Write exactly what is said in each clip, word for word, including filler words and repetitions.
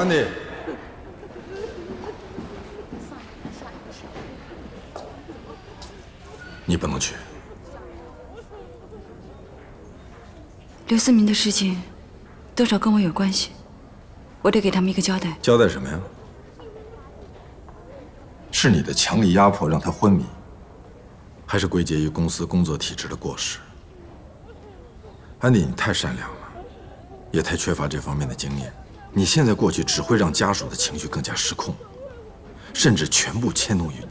安迪，你不能去。刘思明的事情，多少跟我有关系，我得给他们一个交代。交代什么呀？是你的强力压迫让他昏迷，还是归结于公司工作体制的过失？安迪，你太善良了，也太缺乏这方面的经验。 你现在过去只会让家属的情绪更加失控，甚至全部迁怒于你。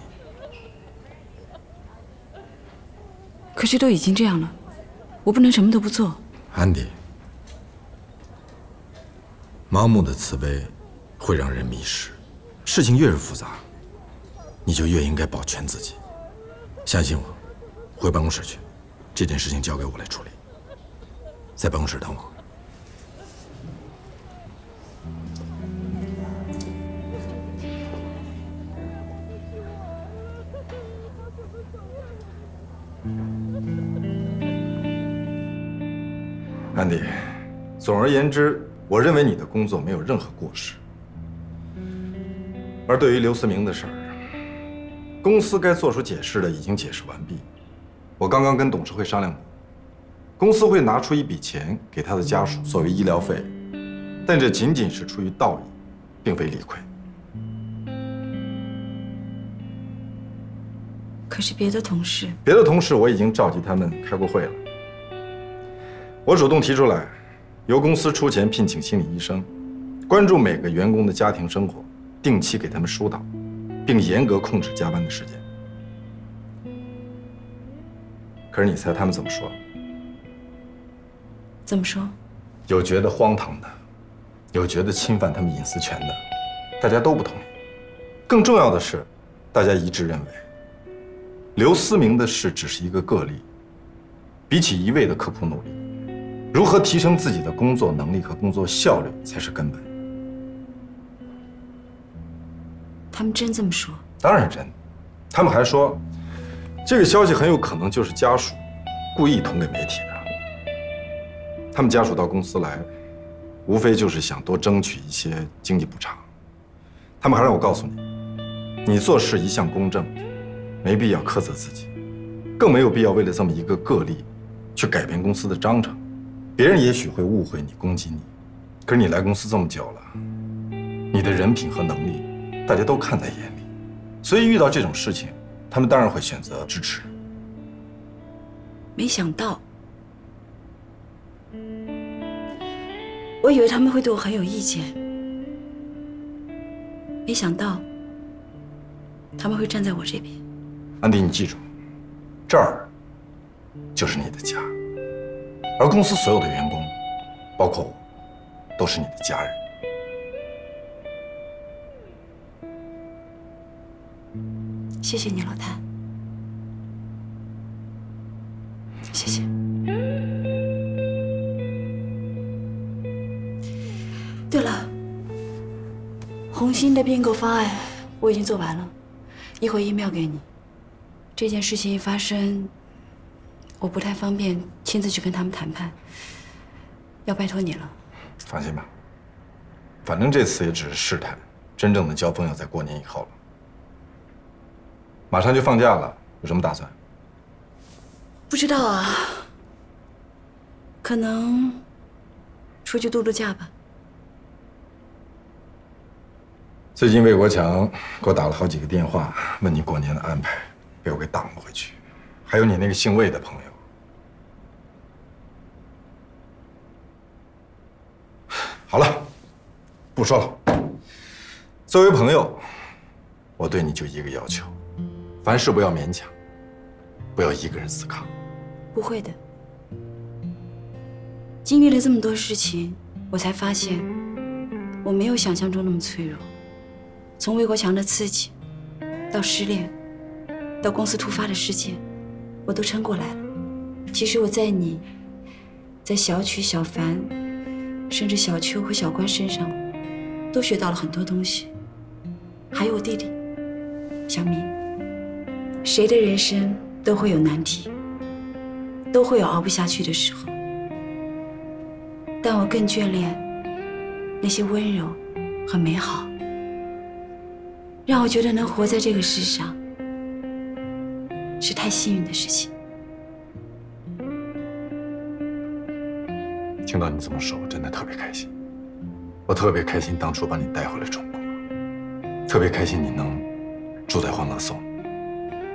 可是都已经这样了，我不能什么都不做。安迪，盲目的慈悲会让人迷失。事情越是复杂，你就越应该保全自己。相信我，回办公室去，这件事情交给我来处理。在办公室等我。 安迪，总而言之，我认为你的工作没有任何过失。而对于刘思明的事儿，公司该做出解释的已经解释完毕。我刚刚跟董事会商量过，公司会拿出一笔钱给他的家属作为医疗费，但这仅仅是出于道义，并非理亏。可是别的同事，别的同事我已经召集他们开过会了。 我主动提出来，由公司出钱聘请心理医生，关注每个员工的家庭生活，定期给他们疏导，并严格控制加班的时间。可是你猜他们怎么说？怎么说？有觉得荒唐的，有觉得侵犯他们隐私权的，大家都不同意。更重要的是，大家一致认为，刘思明的事只是一个个例，比起一味的刻苦努力。 如何提升自己的工作能力和工作效率才是根本。他们真这么说？当然真。他们还说，这个消息很有可能就是家属故意捅给媒体的。他们家属到公司来，无非就是想多争取一些经济补偿。他们还让我告诉你，你做事一向公正，没必要苛责自己，更没有必要为了这么一个个例，去改变公司的章程。 别人也许会误会你、攻击你，可是你来公司这么久了，你的人品和能力，大家都看在眼里，所以遇到这种事情，他们当然会选择支持。没想到，我以为他们会对我很有意见，没想到他们会站在我这边。安迪，你记住，这儿就是你的家。 而公司所有的员工，包括我，都是你的家人。谢谢你，老谭。谢谢。对了，红星的并购方案我已经做完了，一会 email 给你。这件事情一发生。 我不太方便亲自去跟他们谈判，要拜托你了。放心吧，反正这次也只是试探，真正的交锋要在过年以后了。马上就放假了，有什么打算？不知道啊，可能出去度度假吧。最近魏国强给我打了好几个电话，问你过年的安排，被我给挡了回去。 还有你那个姓魏的朋友。好了，不说了。作为朋友，我对你就一个要求：凡事不要勉强，不要一个人死扛。不会的。经历了这么多事情，我才发现，我没有想象中那么脆弱。从魏国强的刺激，到失恋，到公司突发的事件。 我都撑过来了。其实我在你，在小曲、小凡，甚至小秋和小关身上，都学到了很多东西。还有我弟弟，小明。谁的人生都会有难题，都会有熬不下去的时候。但我更眷恋那些温柔很美好，让我觉得能活在这个世上是太幸运的事情。听到你这么说，我真的特别开心。我特别开心当初把你带回来中国，特别开心你能住在欢乐颂，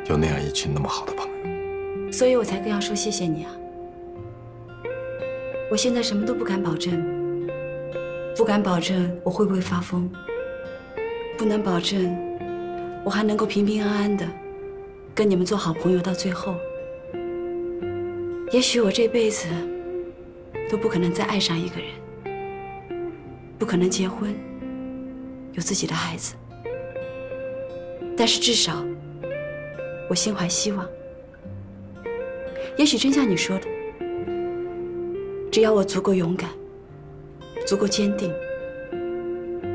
有那样一群那么好的朋友。所以我才更要说谢谢你啊！我现在什么都不敢保证。 不敢保证我会不会发疯，不能保证我还能够平平安安的跟你们做好朋友到最后。也许我这辈子都不可能再爱上一个人，不可能结婚，有自己的孩子。但是至少我心怀希望。也许真像你说的，只要我足够勇敢。 足够坚定，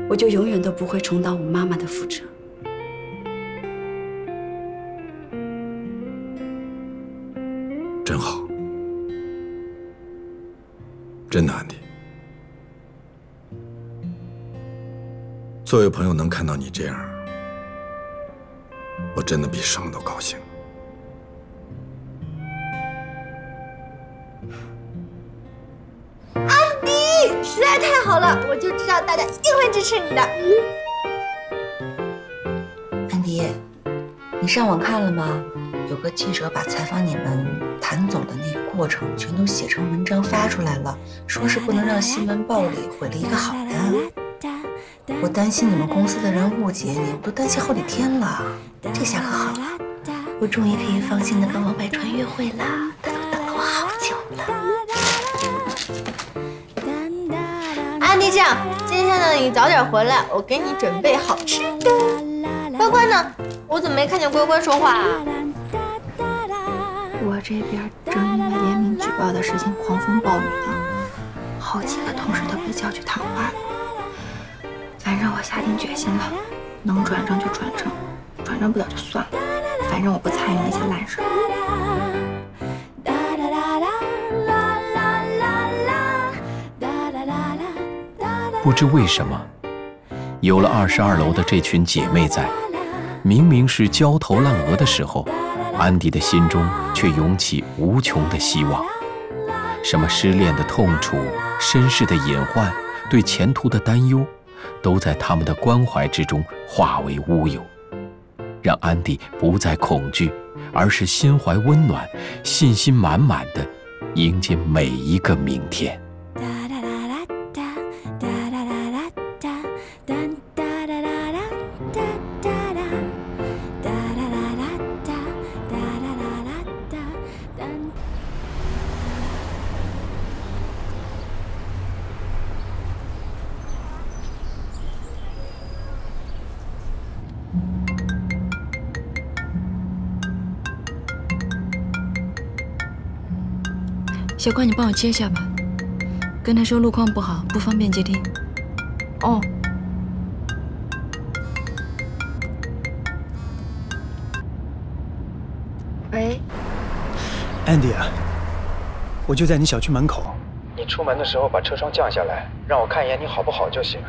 我就永远都不会重蹈我妈妈的覆辙。真好，真的，安迪。作为朋友能看到你这样，我真的比什么都高兴。 实在太好了，我就知道大家一定会支持你的。安迪，你上网看了吗？有个记者把采访你们谭总的那个过程全都写成文章发出来了，说是不能让新闻暴力毁了一个好人。我担心你们公司的人误解你，我都担心好几天了。这下可好了，我终于可以放心的跟王百川约会啦，他都等了我好久了。 安迪，这样，今天呢，你早点回来，我给你准备好吃的。乖乖呢？我怎么没看见乖乖说话啊？我这边正因为联名举报的事情狂风暴雨呢，好几个同事都被叫去谈话了。反正我下定决心了，能转正就转正，转正不了就算了，反正我不参与那些烂事。 不知为什么，有了二十二楼的这群姐妹在，明明是焦头烂额的时候，安迪的心中却涌起无穷的希望。什么失恋的痛楚、身世的隐患、对前途的担忧，都在他们的关怀之中化为乌有，让安迪不再恐惧，而是心怀温暖、信心满满的迎接每一个明天。 小关，你帮我接下吧，跟他说路况不好，不方便接听。哦。喂。Andy 啊，我就在你小区门口。你出门的时候把车窗降下来，让我看一眼你好不好就行。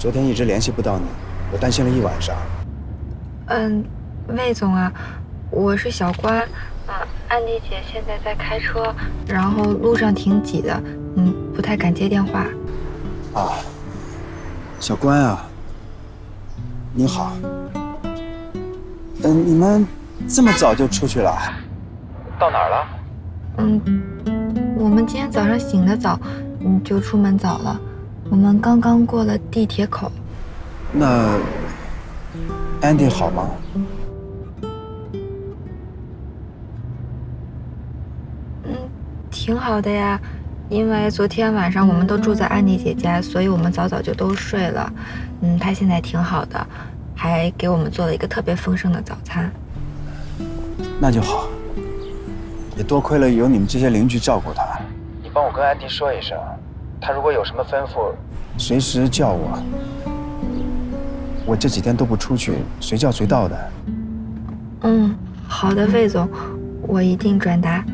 昨天一直联系不到你，我担心了一晚上。嗯，魏总啊，我是小关。 啊，安迪姐现在在开车，然后路上挺挤的，嗯，不太敢接电话。啊，小关啊，你好。嗯，你们这么早就出去了？到哪儿了？嗯，我们今天早上醒得早，嗯，就出门早了。我们刚刚过了地铁口。那，安迪好吗？ 挺好的呀，因为昨天晚上我们都住在安妮姐家，所以我们早早就都睡了。嗯，她现在挺好的，还给我们做了一个特别丰盛的早餐。那就好，也多亏了有你们这些邻居照顾她。你帮我跟安迪说一声，她如果有什么吩咐，随时叫我。我这几天都不出去，随叫随到的。嗯，好的，魏总，我一定转达。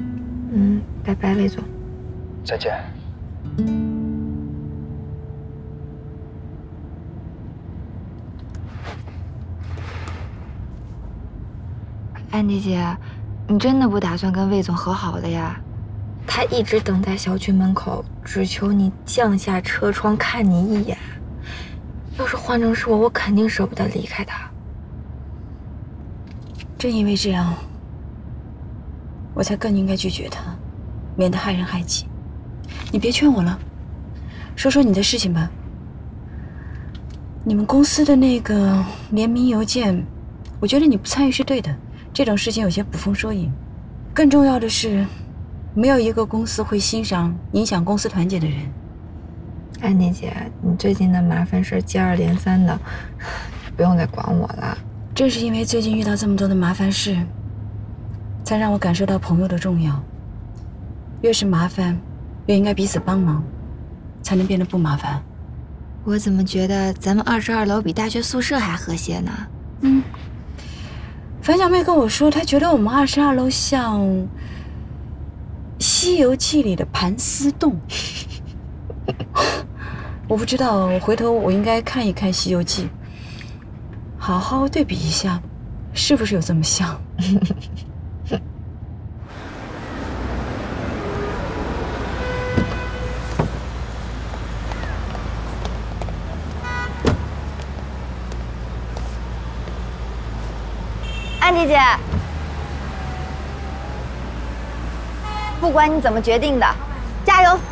嗯。 拜拜，魏总。再见。安迪姐，你真的不打算跟魏总和好了呀？他一直等在小区门口，只求你降下车窗看你一眼。要是换成是我，我肯定舍不得离开他。正因为这样，我才更应该拒绝他，免得害人害己。你别劝我了，说说你的事情吧。 你们公司的那个联名邮件，我觉得你不参与是对的。这种事情有些捕风捉影。更重要的是，没有一个公司会欣赏影响公司团结的人。安妮姐，你最近的麻烦事接二连三的，不用再管我了。正是因为最近遇到这么多的麻烦事，才让我感受到朋友的重要。越是麻烦，越应该彼此帮忙，才能变得不麻烦。 我怎么觉得咱们二十二楼比大学宿舍还和谐呢？嗯，樊小妹跟我说，她觉得我们二十二楼像《西游记》里的盘丝洞。我不知道，回头我应该看一看《西游记》，好好对比一下，是不是有这么像？安迪姐，不管你怎么决定的，加油！